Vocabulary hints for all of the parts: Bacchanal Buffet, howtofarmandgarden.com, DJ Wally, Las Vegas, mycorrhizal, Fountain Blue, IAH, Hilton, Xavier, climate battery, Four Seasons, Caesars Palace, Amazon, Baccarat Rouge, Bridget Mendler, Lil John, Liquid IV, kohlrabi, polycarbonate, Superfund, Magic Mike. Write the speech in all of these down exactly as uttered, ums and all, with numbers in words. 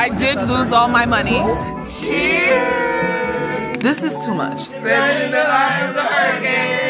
I did lose all my money. Cheers! This is too much. Stand in the eye of the hurricane!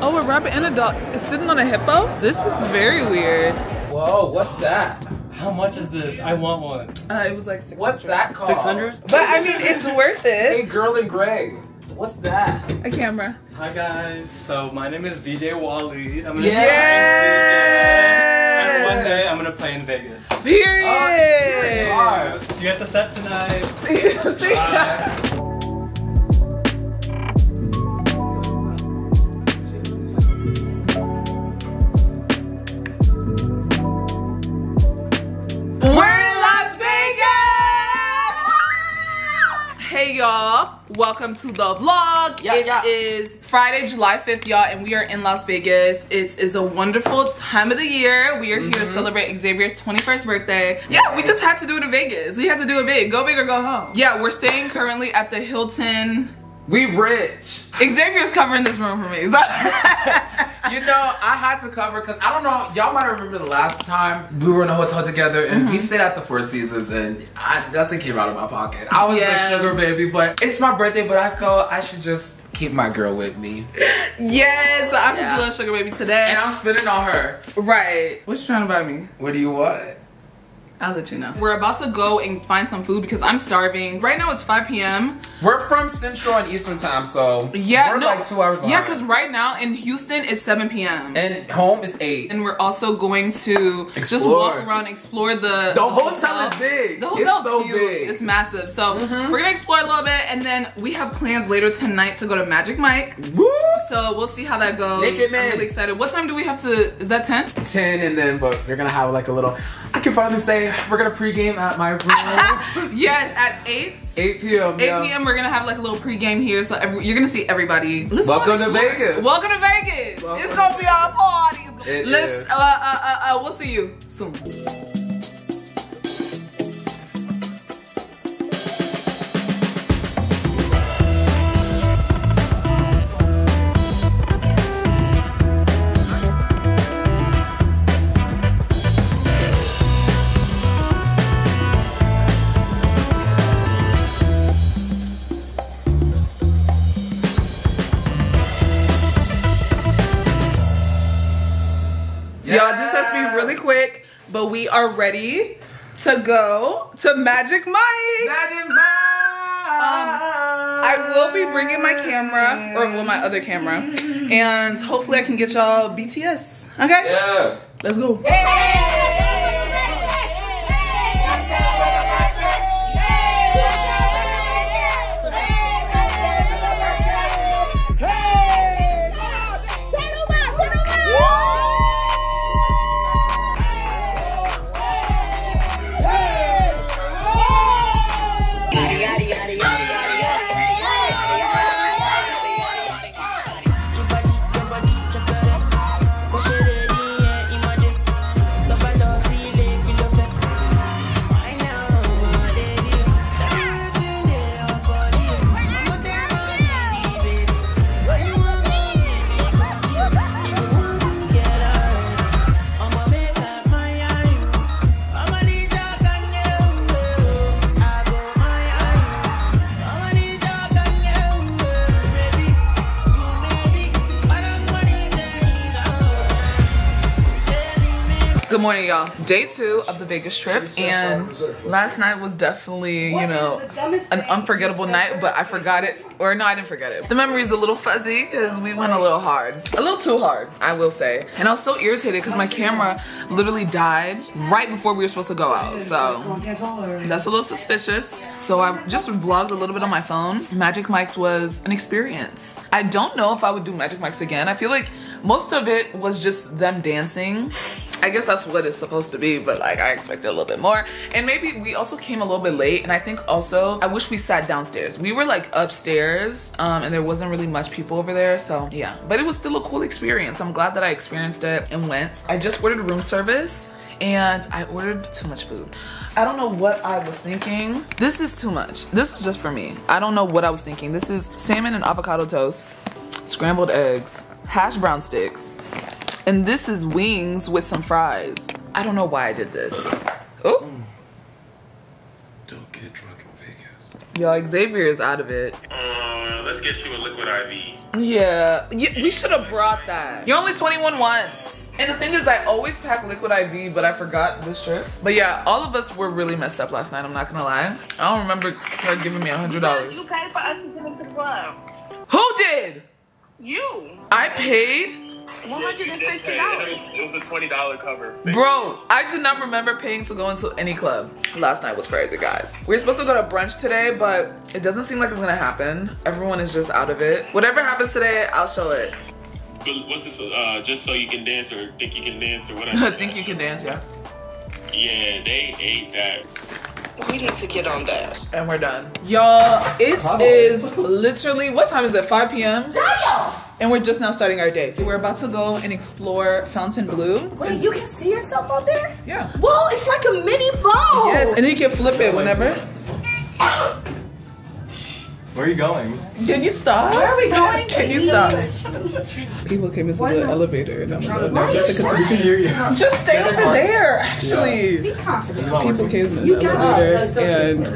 Oh, a rabbit and a dog is sitting on a hippo? This is very weird. Whoa, what's that? How much is this? I want one. Uh, it was like six hundred. What's that called? six hundred? But I mean, it's worth it. Hey, girl in gray. What's that? A camera. Hi, guys. So, my name is D J Wally. I'm gonna yeah! D J. And one day, I'm gonna play in Vegas. Period! Oh, here you are. So, you have to set tonight. See ya. Y'all, welcome to the vlog. Yeah, it yeah. is Friday, July fifth, y'all, and we are in Las Vegas. It is a wonderful time of the year. We are mm-hmm. here to celebrate Xavier's twenty-first birthday. Yeah, we just had to do it in Vegas. We had to do it big. Go big or go home. Yeah, we're staying currently at the Hilton. We rich. Xavier's covering this room for me. You know, I had to cover because I don't know, y'all might remember the last time we were in a hotel together and mm-hmm. we stayed at the Four Seasons and I, nothing came out of my pocket. I was yeah. a sugar baby, but it's my birthday, but I felt I should just keep my girl with me. Yes, I'm yeah. just a little sugar baby today. And I'm spitting on her. Right. What you trying to buy me? What do you want? I'll let you know. We're about to go and find some food because I'm starving. Right now it's five P M We're from Central and Eastern time, so yeah, we're no, like two hours behind. Yeah, because right now in Houston it's seven P M And home is eight. And we're also going to explore. just walk around, explore the- The, the hotel. hotel is big. The hotel it's is so huge. Big. It's massive. So mm-hmm. we're gonna explore a little bit and then we have plans later tonight to go to Magic Mike. Woo! So we'll see how that goes. Naked man. I'm really excited. What time do we have to, is that ten? ten and then, but they're gonna have like a little, I can finally say, we're gonna pregame at my room. Yes, at eight. eight P M eight P M We're gonna have like a little pregame here, so every, you're gonna see everybody. Let's Welcome to Vegas. Welcome to Vegas. Welcome it's gonna be our party. It Let's. Is. Uh, uh, uh, uh, we'll see you soon. But we are ready to go to Magic Mike. Magic Mike. Um, I will be bringing my camera, or well, my other camera, and hopefully I can get y'all B T S. Okay. Yeah. Let's go. Hey. Good morning, y'all. Day two of the Vegas trip, and last night was definitely, you know, an unforgettable night, but I forgot it, or no, I didn't forget it. The memory's a little fuzzy, because we went a little hard. A little too hard, I will say. And I was so irritated, because my camera literally died right before we were supposed to go out, so that's a little suspicious. So I just vlogged a little bit on my phone. Magic Mike's was an experience. I don't know if I would do Magic Mike's again. I feel like most of it was just them dancing. I guess that's what it's supposed to be, but like I expected a little bit more. And maybe we also came a little bit late, and I think also I wish we sat downstairs. We were like upstairs um, and there wasn't really much people over there, so yeah. But it was still a cool experience. I'm glad that I experienced it and went. I just ordered room service and I ordered too much food. I don't know what I was thinking. This is too much. This was just for me. I don't know what I was thinking. This is salmon and avocado toast, scrambled eggs, hash brown sticks, and this is wings with some fries. I don't know why I did this. Oh. Don't get drunk in Vegas. Y'all, Xavier is out of it. Uh, let's get you a Liquid I V. Yeah, yeah, we should have brought that. You're only twenty-one once. And the thing is, I always pack Liquid I V, but I forgot this trip. But yeah, all of us were really messed up last night, I'm not gonna lie. I don't remember her giving me a hundred dollars. You paid for us to give it to the club. Who did? You. I paid? one hundred sixty dollars. It was a twenty dollar cover. Bro, I do not remember paying to go into any club. Last night was crazy, guys. We were supposed to go to brunch today, but it doesn't seem like it's gonna happen. Everyone is just out of it. Whatever happens today, I'll show it. What's this, uh, just so you can dance or think you can dance or whatever? Think you can dance, yeah. Yeah, they ate that. We need to get on that. And we're done. Y'all, it oh. is literally, what time is it, five P M? And we're just now starting our day. We're about to go and explore Fountain Blue. Wait, you can see yourself on there? Yeah. Whoa, it's like a mini boat. Yes, and you can flip it whenever. Where are you going? Can you stop? Where are we going? Can you stop? People came into the elevator and I'm like, no, just because we can hear you. Just stay over there, actually. Be confident. People came into the elevator and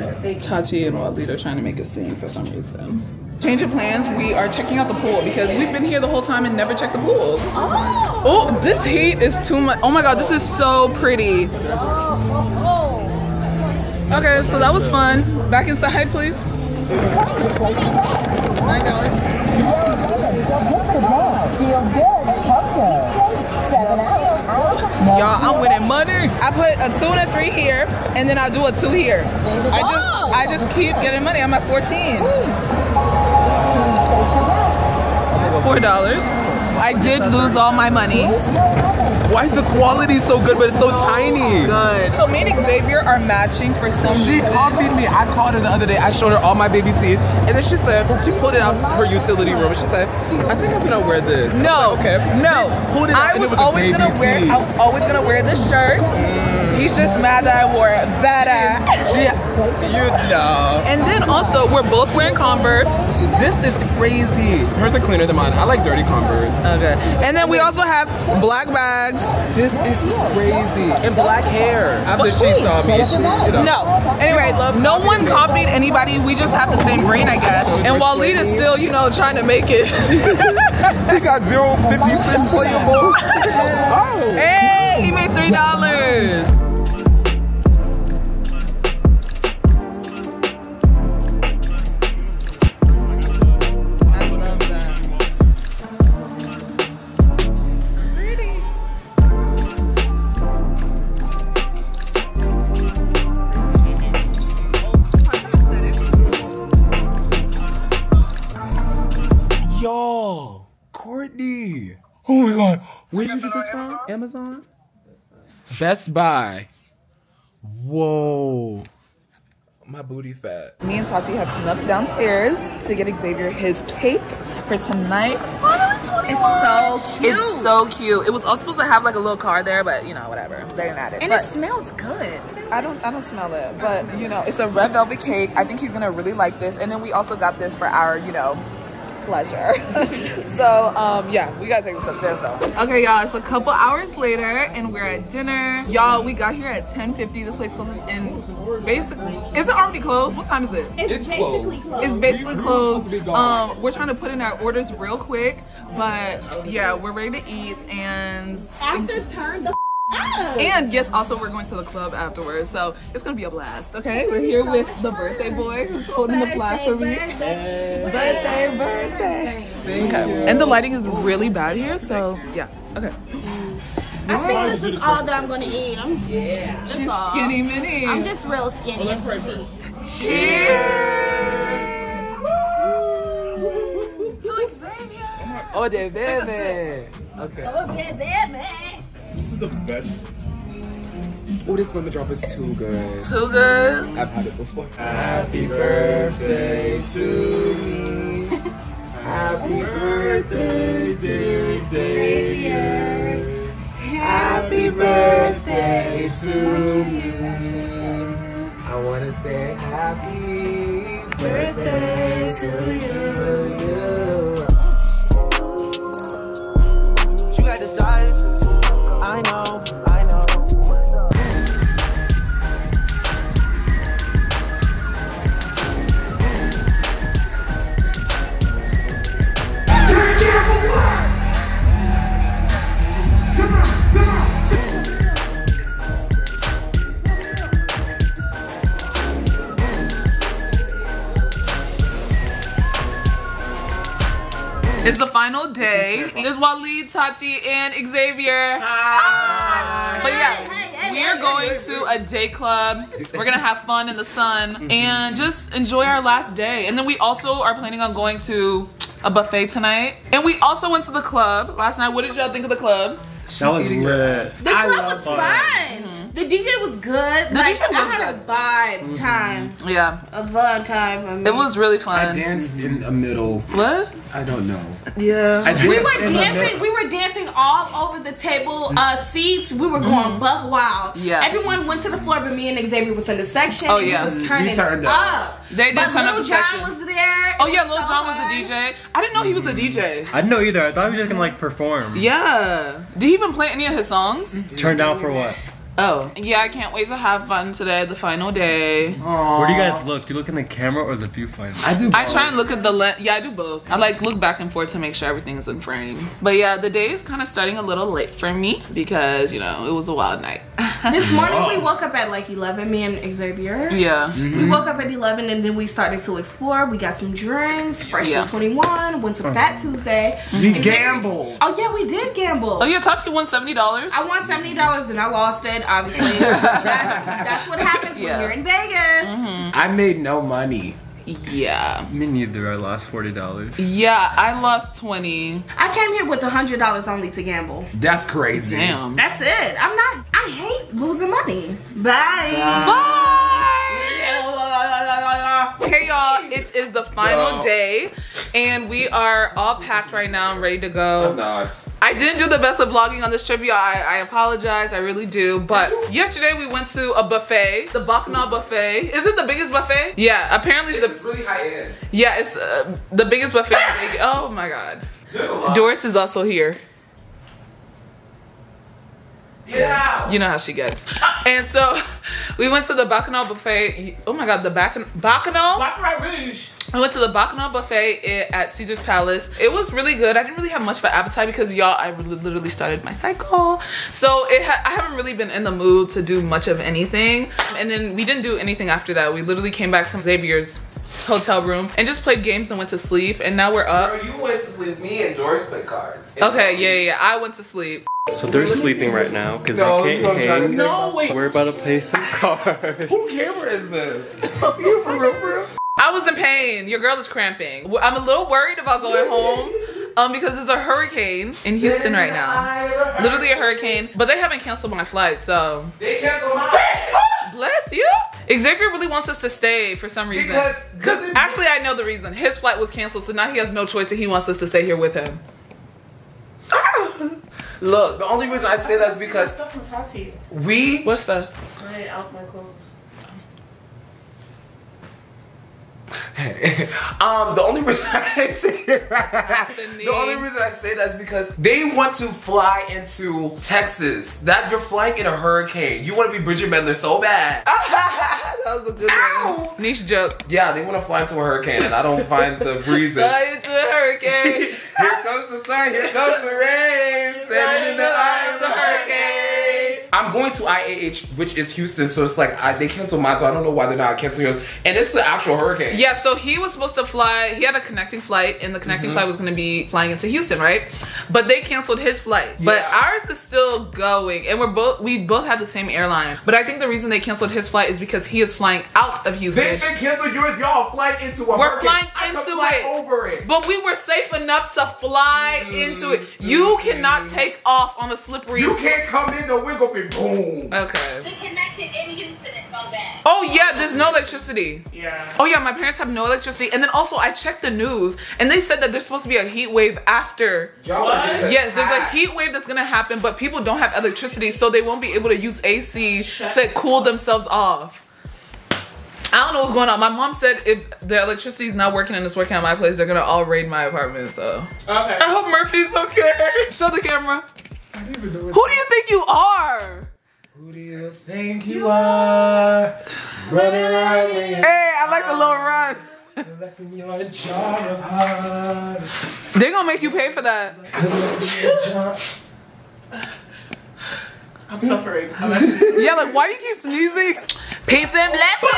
Tati and Wally are trying to make a scene for some reason. Change of plans, we are checking out the pool because we've been here the whole time and never checked the pool. Oh, oh this heat is too much. Oh my God, this is so pretty. Okay, so that was fun. Back inside, please. nine dollars. Y'all, I'm winning money. I put a two and a three here, and then I do a two here. I just, I just keep getting money. I'm at fourteen. Four dollars. I did lose all my money. Why is the quality so good, but it's so, so tiny? Good. So me and Xavier are matching for some she reason. She copied me. I called her the other day. I showed her all my baby tees, and then she said, she pulled it out of her utility room, and she said, I think I'm gonna wear this. No. Like, okay. No. Pulled it out I was, and it was always a baby gonna wear. Tee. I was always gonna wear this shirt. Mm. He's just mad that I wore it. Better. She, you know. And then also, we're both wearing Converse. This is crazy. Hers are cleaner than mine. I like dirty Converse. Okay. And then we also have black bags. This is crazy. And black hair. After she saw me, she, you know. No. Anyway, no one copied anybody. We just have the same brain, I guess. And Waleed is still, you know, trying to make it. He got zero fifty cents playable. Oh. Hey, he made three dollars. Oh my God, where did you get this from? Amazon? Best Buy. Whoa. My booty fat. Me and Tati have snuck downstairs to get Xavier his cake for tonight. Finally twenty-one. It's so cute. It's so cute. It was all supposed to have like a little car there, but you know, whatever. They didn't add it. And but it smells good. I don't I don't smell it, but you know, it's a red velvet cake. I think he's gonna really like this. And then we also got this for our, you know, pleasure. So um yeah, we gotta take this upstairs though. Okay y'all, it's a couple hours later and we're at dinner. Y'all, we got here at ten fifty. This place closes in basically, is it already closed? What time is it? It's, it's basically closed. closed. It's basically closed. Um we're trying to put in our orders real quick, but yeah, we're ready to eat and after turn the Oh. And yes, also we're going to the club afterwards, so it's gonna be a blast. Okay, we're here with the birthday boy who's holding the flash for me. Birthday, birthday, birthday. birthday. Okay, and the lighting is really bad here, so yeah. Okay. I think this is all that I'm gonna eat. I'm yeah. That's She's all. skinny mini. I'm just real skinny. Well, let's pray first. Cheers. Woo. To Xavier. Oh, de bebe. Okay. Oh, de bebe. This is the best. Oh, this lemon drop is too good. Too good? I've had it before. Happy birthday to me. Happy birthday, dear Xavier. Happy birthday to you. I want to say happy birthday to you. I know, I know. It's the final day. There's Wally, Tati, and Xavier. Hi. But yeah, hi, hi, we are going to a day club. We're gonna have fun in the sun and just enjoy our last day. And then we also are planning on going to a buffet tonight. And we also went to the club last night. What did y'all think of the club? That was lit. The club was fun. The D J was good. The like, D J was I had good. A vibe mm -hmm. time. Yeah, a vibe time. I mean. It was really fun. I danced in the middle. What? I don't know. Yeah, we were dancing. We were dancing all over the table uh, seats. We were going mm -hmm. buck wild. Yeah, everyone went to the floor, but me and Xavier was in the section. Oh yeah, was turning you turned up. up. They did but turn Lil up the John section. Was there. Oh yeah, Lil John was the D J. I didn't know he was a D J. I didn't know either. I thought he was just gonna like perform. Yeah. Did he even play any of his songs? Turned out for what? Oh. Yeah, I can't wait to have fun today, the final day. Aww. Where do you guys look? Do you look in the camera or the viewfinder? I do both. I try and look at the lens. Yeah, I do both. I like look back and forth to make sure everything's in frame. But yeah, the day is kind of starting a little late for me because, you know, it was a wild night. This morning wow. we woke up at like eleven, me and Xavier. Yeah. Mm-hmm. We woke up at eleven and then we started to explore. We got some drinks, Fresh yeah. twenty-one, went to Fat Tuesday. You gambled. Oh yeah, we did gamble. Oh yeah, Tati won seventy dollars. I won seventy dollars and I lost it. Obviously, that's, that's what happens yeah. when you're in Vegas. Mm-hmm. I made no money. Yeah. Me neither. I lost forty dollars. Yeah, I lost twenty. I came here with a hundred dollars only to gamble. That's crazy. Damn. That's it. I'm not. I hate losing money. Bye. Bye. Bye. Yeah, la, la, la, la, la. Hey y'all, it is the final Yo. day, and we are all packed right now and ready to go. I'm not. I didn't do the best of vlogging on this trip, y'all. I, I apologize, I really do. But yesterday we went to a buffet, the Bacchanal Buffet. Is it the biggest buffet? Yeah, apparently it's, it's the, really high end. Yeah, it's uh, the biggest buffet. Oh my God. Doris is also here. Yeah. You know how she gets. And so we went to the Bacchanal Buffet. Oh my God, the Baccan Bacchanal? Baccarat Rouge. I went to the Bacchanal Buffet at Caesars Palace. It was really good. I didn't really have much of an appetite because y'all, I literally started my cycle. So it ha I haven't really been in the mood to do much of anything. And then we didn't do anything after that. We literally came back to Xavier's hotel room and just played games and went to sleep. And now we're up. Girl, you went to sleep. Me and Doris played cards. Okay, yeah, yeah, I went to sleep. So they're sleeping right now because no, they can't hang. No, wait. We're about to play some cards. Who camera is this? You for real, for real? I was in pain. Your girl is cramping. I'm a little worried about going home um, because there's a hurricane in Houston right now. Literally a hurricane. But they haven't canceled my flight, so. They canceled my Bless you. Xavier really wants us to stay for some reason. Because actually, I know the reason. His flight was canceled, so now he has no choice and he wants us to stay here with him. Look, the only reason I say that is because stuff from Tati. We. What's that? I out my clothes. um, the only reason I say that, the only reason I say that is because they want to fly into Texas. That you're flying in a hurricane. You want to be Bridget Mendler so bad. That was a good Ow. one. Niche joke. Yeah, they want to fly into a hurricane, and I don't find the reason. Fly into a hurricane. Here comes the sun. Here comes the rain. Standing in the eye of the hurricane. I'm going to I A H, which is Houston, so it's like I, they canceled mine, so I don't know why they're not canceling yours. And it's the actual hurricane. Yeah, so he was supposed to fly, he had a connecting flight, and the connecting mm-hmm. flight was gonna be flying into Houston, right? But they canceled his flight. But yeah. ours is still going, and we're both, we both have the same airline. But I think the reason they canceled his flight is because he is flying out of Houston. They should cancel yours, y'all fly into a we're hurricane. Flying I into fly it. Over it. But we were safe enough to fly mm-hmm. into it. You mm-hmm. cannot take off on a slippery. You can't come in the wiggle be boom. Okay. The connection in Houston is so bad. Oh yeah, there's no electricity. Yeah. Oh yeah, my parents have no electricity. And then also I checked the news and they said that there's supposed to be a heat wave after. What? Yes, there's a heat wave that's gonna happen, but people don't have electricity, so they won't be able to use A C Shut to cool up. Themselves off. I don't know what's going on. My mom said if the electricity is not working and it's working at my place, they're gonna all raid my apartment, so. Okay. I hope Murphy's okay. Show the camera. I didn't even know who do you think you are? Who do you think you are? Running right away. Hey, I like the little run. Collecting your jar of heart. They're gonna make you pay for that. I'm suffering. Yeah, like why do you keep sneezing? Peace and blessings.